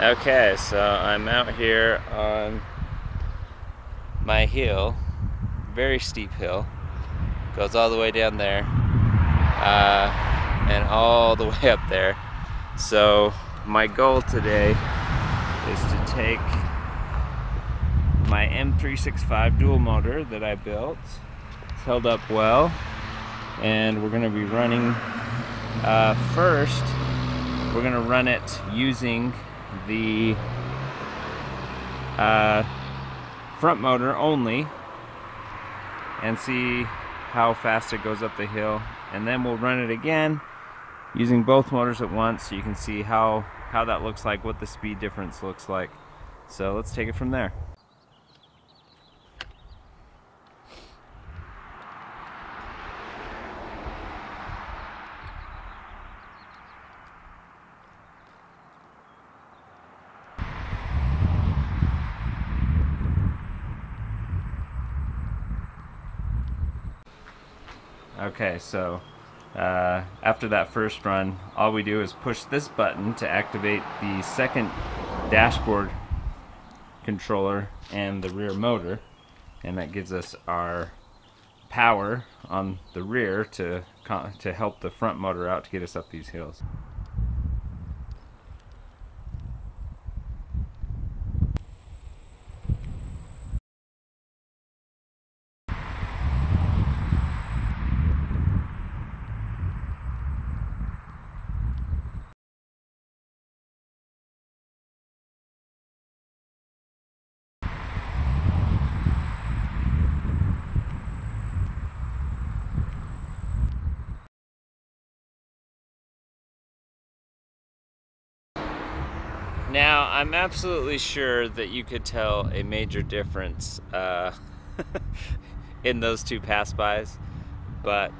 Okay, so I'm out here on my hill, very steep hill, goes all the way down there and all the way up there. So my goal today is to take my M365 dual motor that I built. It's held up well, and we're going to be running first. We're going to run it using the front motor only and see how fast it goes up the hill, and then we'll run it again using both motors at once so you can see how that looks like, what the speed difference looks like. So let's take it from there. Okay, so after that first run, all we do is push this button to activate the second dashboard controller and the rear motor, and that gives us our power on the rear to help the front motor out to get us up these hills. Now, I'm absolutely sure that you could tell a major difference in those two pass-bys, but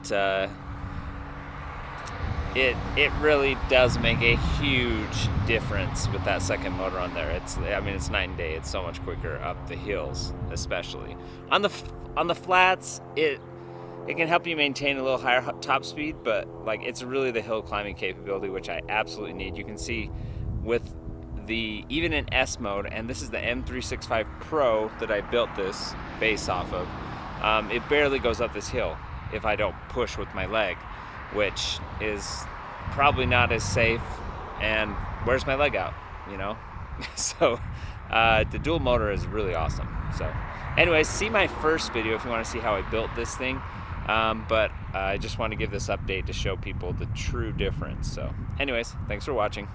it really does make a huge difference with that second motor on there. I mean, it's night and day. It's so much quicker up the hills, especially on the flats. It can help you maintain a little higher top speed, but like it's really the hill climbing capability which I absolutely need. You can see with even in S mode, and this is the M365 Pro that I built this base off of, it barely goes up this hill if I don't push with my leg, which is probably not as safe, and where's my leg out, you know? So the dual motor is really awesome. So anyways, see my first video if you want to see how I built this thing, but I just want to give this update to show people the true difference. So anyways, thanks for watching.